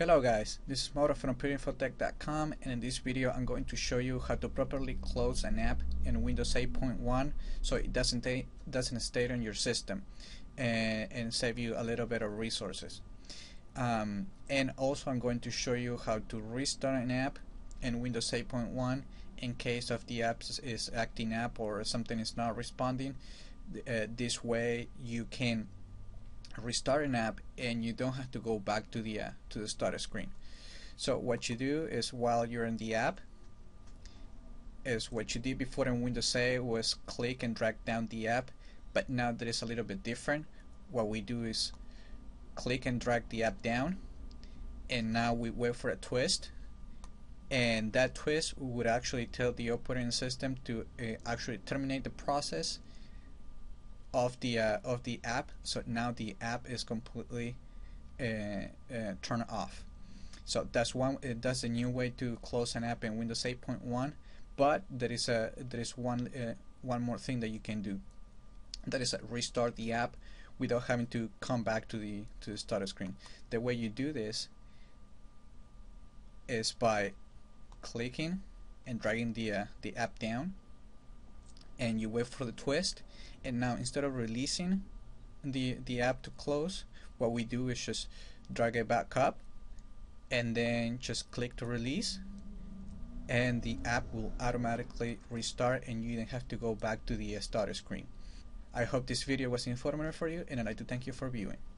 Hello guys, this is Mauro from Pureinfotech.com, and in this video I'm going to show you how to properly close an app in Windows 8.1 so it doesn't stay on your system and save you a little bit of resources. And also I'm going to show you how to restart an app in Windows 8.1 in case of the app is acting up or something is not responding. This way you can restart an app and you don't have to go back to the start screen. So what you do is, while you're in the app, is what you did before in Windows 8 was click and drag down the app, but now that is a little bit different. What we do is click and drag the app down, and now we wait for a twist, and that twist would actually tell the operating system to actually terminate the process of the app. So now the app is completely turned off. So that's a new way to close an app in Windows 8.1. But there is one more thing that you can do. That is restart the app without having to come back to the start screen. The way you do this is by clicking and dragging the app down, and you wait for the twist. And now, instead of releasing the app to close, what we do is just drag it back up and then just click to release, and the app will automatically restart and you don't have to go back to the start screen. I hope this video was informative for you, and I'd like to thank you for viewing.